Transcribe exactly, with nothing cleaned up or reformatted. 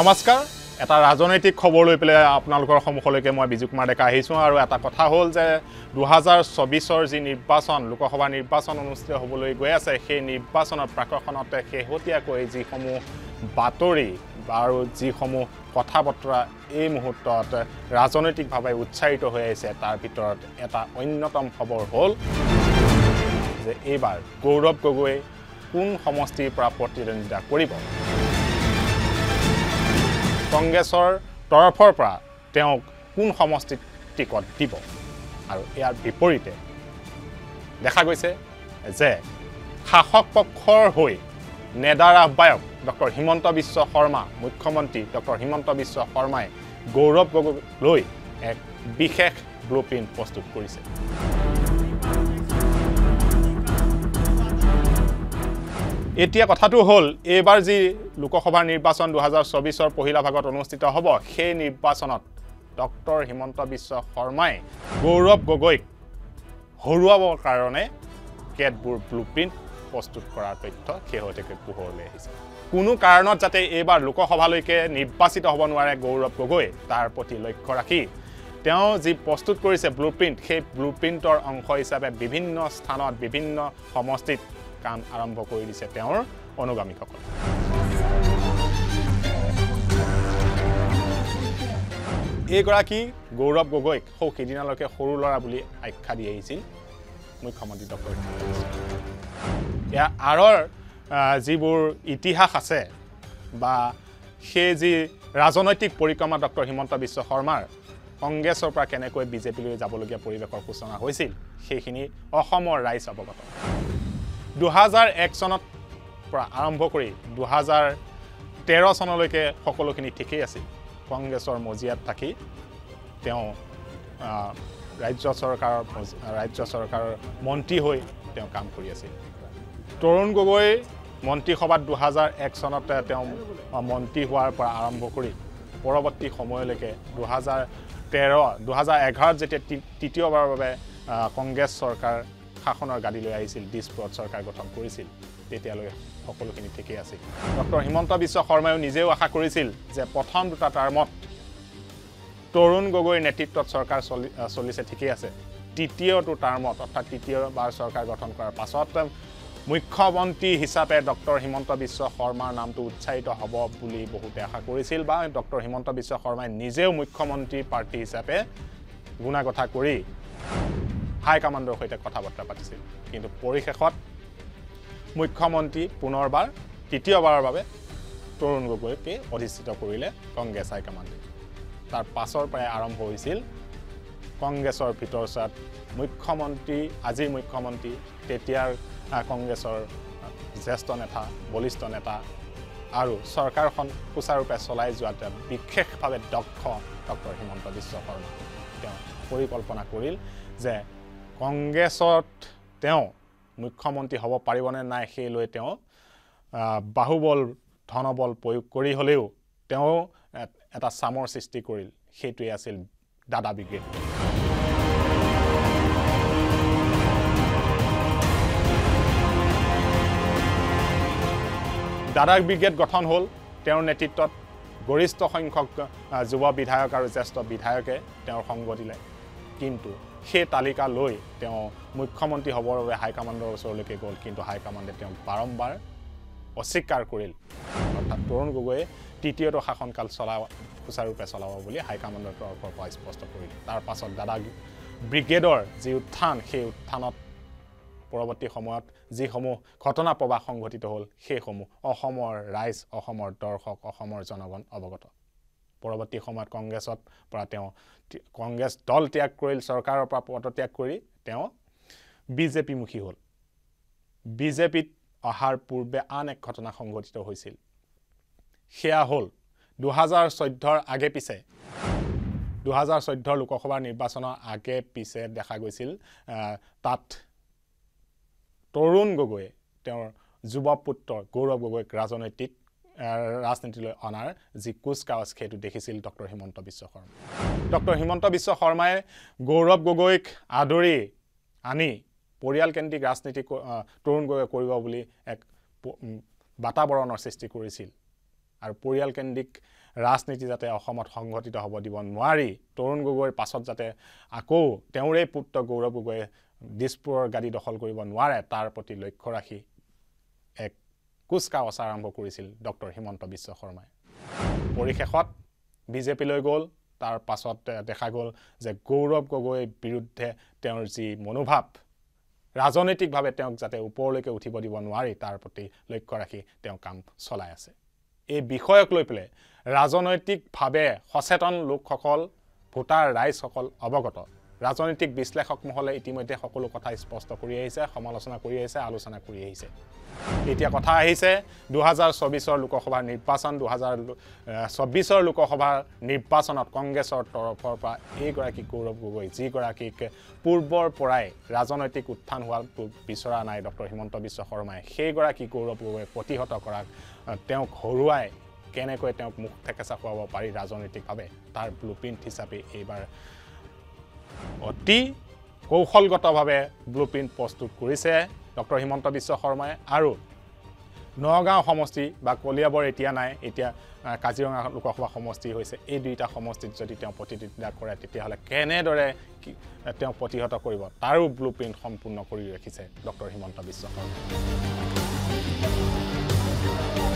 নমস্কাৰ এটা ৰাজনৈতিক খবৰ লৈ পেলাই আপোনালোকৰ সমুখলৈকে মই বিজুক মাডেক আহিছো আৰু এটা কথা হ'ল যে দুই হাজাৰ চৌবিশ ৰ যি নিৰ্বাচন লোকসভা নিৰ্বাচন অনুষ্ঠিত হ'বলৈ গৈ আছে সেই নিৰ্বাচনৰ প্ৰাকখনতে শেহতীয়াকৈ যি সমূহ বাতৰি আৰু যি সমূহ কথাবতৰা এই মুহূৰ্তত ৰাজনৈতিকভাৱে উৎসাহিত হৈ আছে তাৰ ভিতৰত এটা অন্যতম খবৰ হ'ল যে এবাৰ গৌৰৱ গগৈ কোন সমষ্টিৰ পৰা প্ৰতিদ্বন্দ্বিতা কৰিব Congressor Torporpra, Teok, Kun Homostic Tikot Tibo, আৰু ইয়াৰ বিপৰীতে দেখা গৈছে যে শাসক পক্ষৰ হৈ নেদাৰ আহ্বায়ক ডক্টৰ হিমন্ত বিশ্ব শৰ্মা মুখ্যমন্ত্ৰী ডক্টৰ হিমন্ত বিশ্ব শৰ্মাই গৌৰৱ গগৈ লৈ এক বিশেষ ব্লুপ্ৰিন্ট প্ৰস্তুত কৰিছে এতিয়া কথাটো হল এবাৰ যি লোকসভা নিৰ্বাচন দুই হাজাৰ চৌবিশ ৰ पहिला ভাগত অনুষ্ঠিত হ'ব সেই নিৰ্বাচনত ডক্টৰ হিমন্ত বিশ্ব শৰ্মাই গৌৰৱ গগৈক হৰুৱাবৰ কাৰণে কেটবোৰ ব্লুপ্ৰিন্ট প্ৰস্তুত কৰাৰ তথ্য খেহতেকৈ পোহৰলৈ আহিছে কোনো কাৰণত যাতে এবাৰ লোকসভালৈকে নিৰ্বাচিত হ'ব নোৱাৰে গৌৰৱ গগৈ তাৰ প্ৰতি লক্ষ্য ৰাখি তেওঁ যি প্ৰস্তুত কৰিছে ব্লুপ্ৰিন্ট সেই ব্লুপ্ৰিন্টৰ অংশ হিচাপে বিভিন্ন স্থানত বিভিন্ন সমষ্টিত কাম আৰম্ভ কৰি দিছে তেওঁৰ অনুগামীসকল এগৰাকী গৌৰৱ গগৈক সৌখিদিনালৈকে সৰু লৰা বুলি আখ্যা দি আহিছিল মুখ্যমন্ত্ৰী ডক্টৰ ইয়াৰ আৰৰ যিবোৰ ইতিহাস আছে বা সেই যি ৰাজনৈতিক পৰিক্ৰমা ডক্টৰ হিমন্ত বিশ্ব শৰ্মাৰ কংগ্ৰেছৰ পৰা কেনেকৈ বিজেপিলৈ যাবলগীয়া পৰিৱেশৰ সূচনা হৈছিল সেইখিনি অসমৰ ৰাইজ অৱগত দুই হাজাৰ এক চনত পৰা আৰম্ভ কৰি দুই হাজাৰ তেৰ চনলৈকে সকলোখিনি ঠিকই আছিল কংগ্ৰেছৰ মজিয়াত থাকি তেওঁ ৰাজ্য চৰকাৰৰ ৰাজ্য চৰকাৰৰ মন্ত্ৰী হৈ তেওঁ কাম কৰি আছিল তৰুণ গগৈ মন্ত্ৰীসভাত দুই হাজাৰ এক চনত তেওঁ মন্ত্ৰী হোৱাৰ পৰা আৰম্ভ কৰি পৰৱৰ্তী সময়লৈকে দুই হাজাৰ তেৰ দুই হাজাৰ এঘাৰ যেতিয়া তৃতীয়বাৰৰ বাবে কংগ্ৰেছ চৰকাৰ শাসনৰ গাদী লৈ আহিছিল ডিছপ্ৰত চৰকাৰ গঠন কৰিছিল তেতিয়ালৈ সকলোখিনি ঠিকই আছিল ডক্টৰ হিমন্ত বিশ্ব শৰ্মাও নিজেও আশা কৰিছিল যে প্ৰথম দুটা টাৰ্মত তৰুণ গগৈৰ নেতৃত্বত চৰকাৰ চলিছে ঠিকই আছে তৃতীয়টো টাৰ্মত অৰ্থাৎ তৃতীয়বাৰ চৰকাৰ গঠন কৰাৰ পাছত মুখ্যমন্ত্ৰী হিচাপে ডক্টৰ হিমন্ত বিশ্ব শৰ্মাৰ নামটো উৎসাহিত হ'ব বুলি বহুতে আশা কৰিছিল বা ডক্টৰ হিমন্ত বিশ্ব শৰ্মাই নিজেও মুখ্যমন্ত্ৰী প্ৰাৰ্থী হিচাপে গুণাগথা কৰি হাই কমান্ডৰ সৈতে কথাবাৰ্তা পাতিছিল কিন্তু পৰিশেষত মুখ্যমন্ত্ৰী পুনৰবাৰ তৃতীয়বাৰৰ বাবে তৰুণ গগৈকে অধিষ্ঠিত কৰিলে কংগ্ৰেছ হাই কমান্ডে তাৰ পাছৰ পৰা আৰম্ভ হৈছিল কংগ্ৰেছৰ ভিতৰচাত মুখ্যমন্ত্ৰী আজিৰ মুখ্যমন্ত্ৰী তেতিয়াৰ কংগ্ৰেছৰ জ্যেষ্ঠ নেতা বলিষ্ঠ নেতা আৰু চৰকাৰখন সুচাৰুৰূপে চলাই যোৱাত বিশেষভাৱে দক্ষ ডক্টৰ হিমন্ত বিশ্ব শৰ্মা তেওঁ পৰিকল্পনা কৰিল যে কংগ্ৰেছত তেওঁ মুখ্যমন্ত্ৰী হ'ব পাৰিবনে নাই সেই লৈ তেওঁ বাহুবল ধনবল প্ৰয়োগ কৰি হলেও তেওঁ এটা সামৰ সৃষ্টি কৰিল সেইটোই আছিল দাদা ব্ৰিগেড দাদা ব্ৰিগেড গঠন হ'ল তেওঁৰ নেতৃত্বত গৰিষ্ঠ সংখ্যক যুৱ বিধায়ক আৰু জ্যেষ্ঠ বিধায়কে তেওঁৰ সংগ দিলে কিন্তু সেই তালিকা লৈ তেওঁ মুখ্যমন্ত্ৰী হ'বৰ বাবে হাই কমান্ডৰ ওচৰলৈকে গ'ল কিন্তু হাই কমান্ডে তেওঁ বাৰম্বাৰ অস্বীকাৰ কৰিল অৰ্থাৎ তৰুণ গগৈ তৃতীয়টো শাসনকাল চলা সুচাৰুৰূপে চলাব বুলি হাই কমান্ডৰ তৰফৰ পৰা স্পষ্ট কৰিল তাৰ পাছত দাদা ব্ৰিগেডৰ যি উত্থান সেই উত্থানত পৰৱৰ্তী সময়ত যিসমূহ ঘটনা প্ৰবাহ সংঘটিত হ'ল সেইসমূহ অসমৰ ৰাইজ অসমৰ দৰ্শক অসমৰ জনগণ অৱগত পৰৱৰ্তী সময়ত কংগ্ৰেছত পৰা তেওঁ কংগ্ৰেছ দল ত্যাগ কৰিল চৰকাৰৰ পৰা পদত্যাগ কৰি তেওঁ বিজেপি মুখী হ'ল বিজেপিত অহাৰ পূৰ্বে আন এক ঘটনা সংঘটিত হৈছিল সেয়া হ'ল দুই হাজাৰ চৈধ্য ৰ আগে পিছে দুই হাজাৰ চৈধ্য ৰ লোকসভা নিৰ্বাচনৰ আগে পিছে দেখা গৈছিল তাত তৰুণ গগৈ তেওঁৰ যুৱ পুত্ৰ গৌৰৱ গগৈক ৰাজনৈতিক ৰাজনীতিলৈ অনাৰ যি কুচকাৱাজ সেইটো দেখিছিল ডক্টৰ হিমন্ত বিশ্ব শৰ্মা ডক্টৰ হিমন্ত বিশ্ব শৰ্মাই গৌৰৱ গগৈক আদৰি আনি পৰিয়ালকেন্দ্ৰিক ৰাজনীতি তৰুণ গগৈ কৰিব বুলি এক বাতাবৰণৰ সৃষ্টি কৰিছিল আৰু পৰিয়াল কেন্দ্ৰিক ৰাজনীতি যাতে অসমত সংগঠিত হ'ব দিব নোৱাৰি তৰুণ গগৈৰ পাছত যাতে আকৌ তেওঁৰে পুত্ৰ গৌৰৱ গগৈ দিছপুৰৰ গাড়ী দখল কৰিব নোৱাৰে তাৰ প্ৰতি লক্ষ্য ৰাখি এক কুচকাৱাজ আৰম্ভ কৰিছিল ডক্টৰ হিমন্ত বিশ্ব শৰ্মাই পৰিশেষত বিজেপি লৈ গ'ল তাৰ পাছত দেখা গ'ল যে গৌৰৱ গগৈৰ বিৰুদ্ধে তেওঁৰ যি মনোভাৱ ৰাজনৈতিকভাৱে তেওঁক যাতে ওপৰলৈকে উঠিব দিব নোৱাৰি তাৰ প্ৰতি লক্ষ্য ৰাখি তেওঁ কাম চলাই আছে এই বিষয়ক লৈ পেলে ৰাজনৈতিকভাৱে সচেতন লোকসকল ভোটাৰ ৰাইজসকল অৱগত ৰাজনৈতিক বিশ্লেষক মহলে ইতিমধ্যে সকলো কথা স্পষ্ট কৰি আহিছে সমালোচনা কৰি আহিছে আলোচনা কৰি আহিছে এতিয়া কথা আহিছে দুই হাজাৰ চৌবিশ ৰ লোকসভা নিৰ্বাচন দুই হাজাৰ চৌবিশ ৰ লোকসভা নিৰ্বাচনত কংগ্ৰেছৰ তৰফৰ পৰা এই গৰাকী গৌৰৱ গগৈ যি গৰাকীক পূৰ্বৰ পৰাই ৰাজনৈতিক উত্থান হোৱাৰ বিচৰা নাই ডক্টৰ হিমন্ত বিশ্ব শৰ্মাই সেই গৰাকী গৌৰৱ গগৈ প্ৰতিহত কৰাক তেওঁক হৰুৱাই কেনেকৈ তেওঁক মুখ থেকেচা খুৱাব পাৰি ৰাজনৈতিকভাৱে তাৰ ব্লুপ্ৰিন্ট হিচাপে এইবাৰ অতি কৌশলগতভাৱে ব্লুপ্ৰিন্ট প্ৰস্তুত কৰিছে ডক্টৰ হিমন্ত বিশ্ব শৰ্মাই আৰু নগাঁও সমষ্টি বা কলিয়াবৰ এতিয়া নাই এতিয়া কাজিৰঙা লোকসভা সমষ্টি হৈছে এই দুইটা সমষ্টিত যদি তেওঁ প্ৰতিদ্বন্দ্বিতা কৰে তেতিয়াহলে কেনেদৰে তেওঁ প্ৰতিহত কৰিব তাৰো ব্লুপ্ৰিন্ট সম্পূৰ্ণ কৰি ৰাখিছে ডক্টৰ হিমন্ত বিশ্ব শৰ্মাই